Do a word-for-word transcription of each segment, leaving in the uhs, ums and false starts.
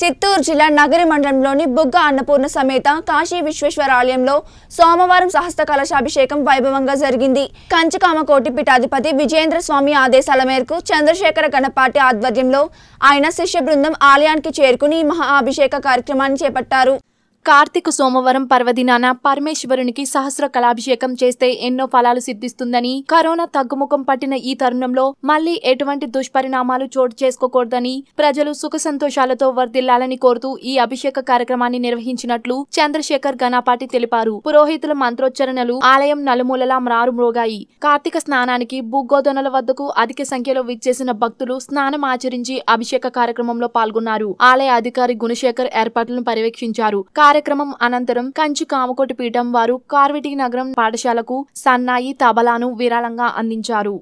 चित्तूर जिला नगरी मंडलंलोनी बुग्गा अन्नपूर्णा समेत काशी विश्वेश्वर आलयंलो सोमवारं सहस्त्र कलशाभिषेकं वैभवंगा जरिगिंदी। कंचकामकोटी पीठाधिपति विजयेंद्र स्वामी आदेशाल मेరకు चंद्रशेखर गणपति आध्वर्यंलो आयन शिष्य बृंदम आलयानिकी चेरुकुनी महाअभिषेक कार्यक्रमाన్ని చేపట్టారు। కార్తీక సోమవారం పర్వదినాన పరమేశ్వరునికి సహస్ర కళాభిషేకం చేస్తే ఎన్నో ఫలాలు సిద్ధిస్తుందని, కరోనా తగ్గుముఖం పట్టిన ఈ తరుణంలో మళ్ళీ ఎటువంటి దుష్పరిణామాలు చోటు చేసుకోకూడదని, ప్రజలు సుఖ సంతోషాలతో వర్ధిల్లాలని కోరుతూ ఈ అభిషేక కార్యక్రమాన్ని నిర్వహించినట్లు చంద్రశేఖర్ గణపతి తెలిపారు। పురోహితుల మంత్రోచ్చరణలు ఆలయం నలుమూలలా మారుమ్రోగాయి। కార్తీక స్నానానికి బుగ్గోదనల వద్దకు అధిక సంఖ్యలో విచ్చేసిన భక్తులు స్నానం ఆచరించి అభిషేక కార్యక్రమంలో పాల్గొన్నారు। ఆలయ అధికారి గుణశేఖర్ ఏర్పాట్లను పర్యవేక్షించారు। కార్యక్రమం అనంతరం కంచకామకోటి పీఠం వారు कारवेटी నగరం పాఠశాలకు సన్నాయి తబలాను విరాళంగా అందించారు।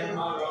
I'm not